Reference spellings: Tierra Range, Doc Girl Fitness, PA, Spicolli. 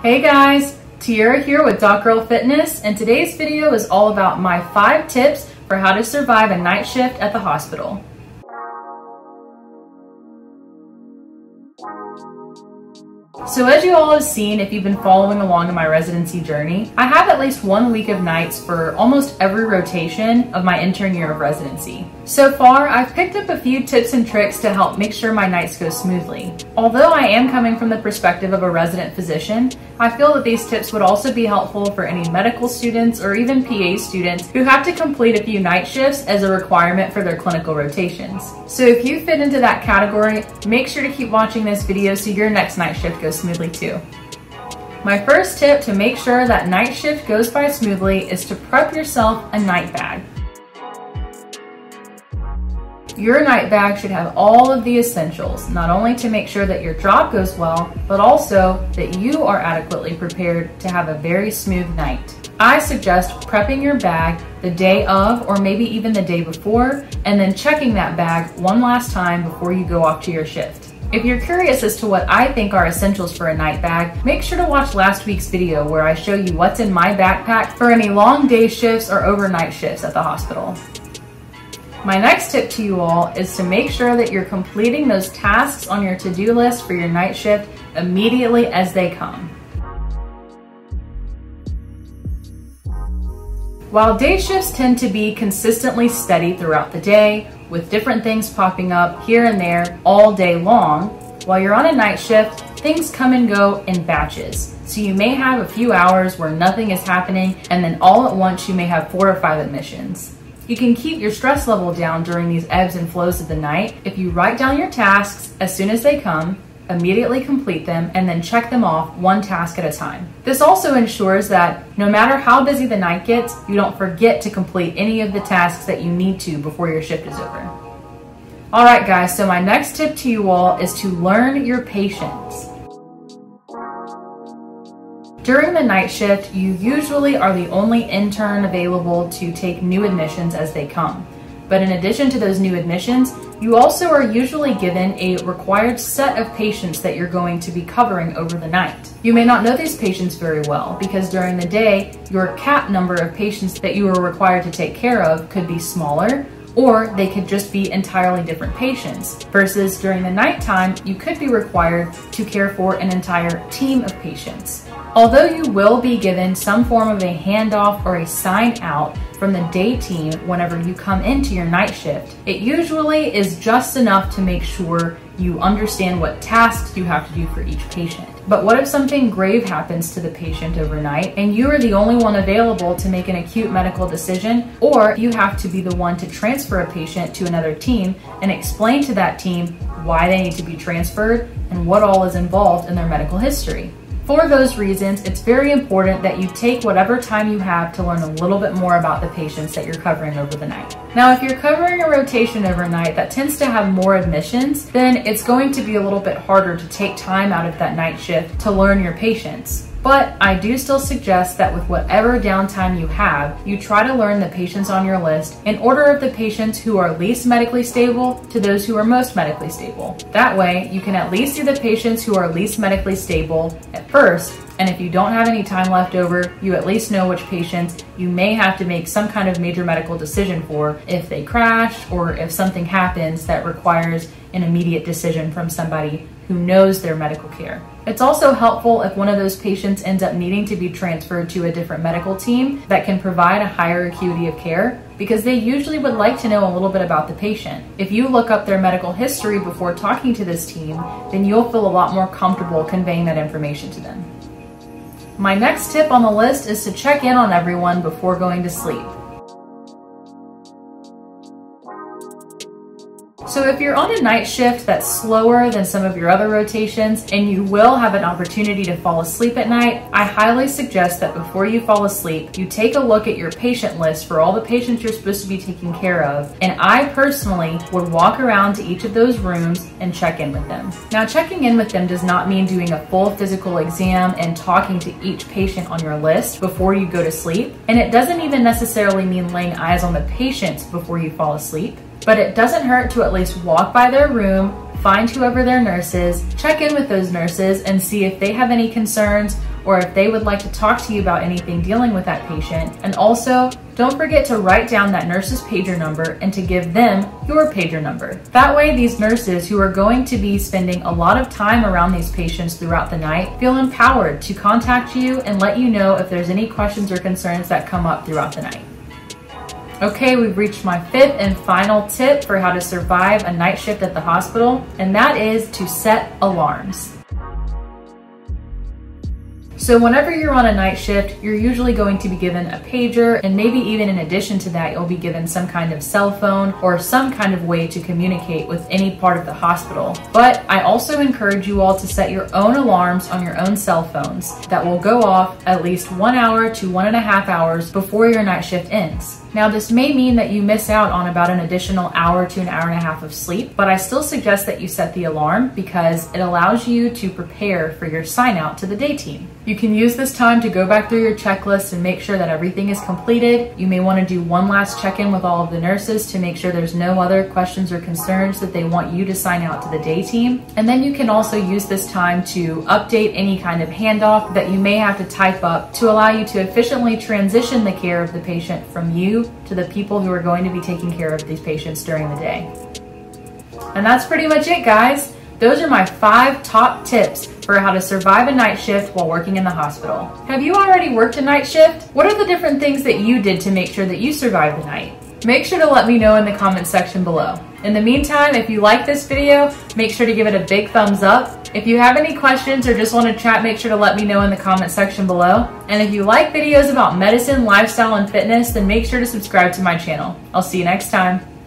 Hey guys, Tierra here with Doc Girl Fitness, and today's video is all about my 5 tips for how to survive a night shift at the hospital. So as you all have seen, if you've been following along in my residency journey, I have at least 1 week of nights for almost every rotation of my intern year of residency. So far, I've picked up a few tips and tricks to help make sure my nights go smoothly. Although I am coming from the perspective of a resident physician, I feel that these tips would also be helpful for any medical students or even PA students who have to complete a few night shifts as a requirement for their clinical rotations. So if you fit into that category, make sure to keep watching this video so your next night shift goes smoothly too. My first tip to make sure that night shift goes by smoothly is to prep yourself a night bag. Your night bag should have all of the essentials, not only to make sure that your job goes well, but also that you are adequately prepared to have a very smooth night. I suggest prepping your bag the day of, or maybe even the day before, and then checking that bag one last time before you go off to your shift. If you're curious as to what I think are essentials for a night bag, make sure to watch last week's video where I show you what's in my backpack for any long day shifts or overnight shifts at the hospital. My next tip to you all is to make sure that you're completing those tasks on your to-do list for your night shift immediately as they come. While day shifts tend to be consistently steady throughout the day, with different things popping up here and there all day long, while you're on a night shift, things come and go in batches. So you may have a few hours where nothing is happening, and then all at once you may have 4 or 5 admissions. You can keep your stress level down during these ebbs and flows of the night if you write down your tasks as soon as they come, immediately complete them, and then check them off one task at a time. This also ensures that no matter how busy the night gets, you don't forget to complete any of the tasks that you need to before your shift is over. All right guys, so my next tip to you all is to learn your patients. During the night shift, you usually are the only intern available to take new admissions as they come. But in addition to those new admissions, you also are usually given a required set of patients that you're going to be covering over the night. You may not know these patients very well because during the day, your cap number of patients that you are required to take care of could be smaller, or they could just be entirely different patients, versus during the nighttime, you could be required to care for an entire team of patients. Although you will be given some form of a handoff or a sign out from the day team whenever you come into your night shift, it usually is just enough to make sure you understand what tasks you have to do for each patient. But what if something grave happens to the patient overnight and you are the only one available to make an acute medical decision, or you have to be the one to transfer a patient to another team and explain to that team why they need to be transferred and what all is involved in their medical history? For those reasons, it's very important that you take whatever time you have to learn a little bit more about the patients that you're covering over the night. Now, if you're covering a rotation overnight that tends to have more admissions, then it's going to be a little bit harder to take time out of that night shift to learn your patients. But I do still suggest that with whatever downtime you have, you try to learn the patients on your list in order of the patients who are least medically stable to those who are most medically stable. That way, you can at least see the patients who are least medically stable at first, and if you don't have any time left over, you at least know which patients you may have to make some kind of major medical decision for if they crash or if something happens that requires an immediate decision from somebody who knows their medical care. It's also helpful if one of those patients ends up needing to be transferred to a different medical team that can provide a higher acuity of care, because they usually would like to know a little bit about the patient. If you look up their medical history before talking to this team, then you'll feel a lot more comfortable conveying that information to them. My next tip on the list is to check in on everyone before going to sleep. So if you're on a night shift that's slower than some of your other rotations and you will have an opportunity to fall asleep at night, I highly suggest that before you fall asleep, you take a look at your patient list for all the patients you're supposed to be taking care of. And I personally would walk around to each of those rooms and check in with them. Now, checking in with them does not mean doing a full physical exam and talking to each patient on your list before you go to sleep. And it doesn't even necessarily mean laying eyes on the patients before you fall asleep. But it doesn't hurt to at least walk by their room, find whoever their nurse is, check in with those nurses and see if they have any concerns or if they would like to talk to you about anything dealing with that patient. And also, don't forget to write down that nurse's pager number and to give them your pager number. That way, these nurses who are going to be spending a lot of time around these patients throughout the night feel empowered to contact you and let you know if there's any questions or concerns that come up throughout the night. Okay, we've reached my fifth and final tip for how to survive a night shift at the hospital, and that is to set alarms. So whenever you're on a night shift, you're usually going to be given a pager, and maybe even in addition to that, you'll be given some kind of cell phone or some kind of way to communicate with any part of the hospital. But I also encourage you all to set your own alarms on your own cell phones that will go off at least 1 hour to 1.5 hours before your night shift ends. Now, this may mean that you miss out on about an additional hour to an hour and a half of sleep, but I still suggest that you set the alarm because it allows you to prepare for your sign out to the day team. You can use this time to go back through your checklist and make sure that everything is completed. You may want to do one last check-in with all of the nurses to make sure there's no other questions or concerns that they want you to sign out to the day team. And then you can also use this time to update any kind of handoff that you may have to type up to allow you to efficiently transition the care of the patient from you to the people who are going to be taking care of these patients during the day. And that's pretty much it, guys. Those are my 5 top tips for how to survive a night shift while working in the hospital. Have you already worked a night shift? What are the different things that you did to make sure that you survived the night? Make sure to let me know in the comments section below. In the meantime, if you like this video, make sure to give it a big thumbs up. If you have any questions or just want to chat, make sure to let me know in the comments section below. And if you like videos about medicine, lifestyle, and fitness, then make sure to subscribe to my channel. I'll see you next time.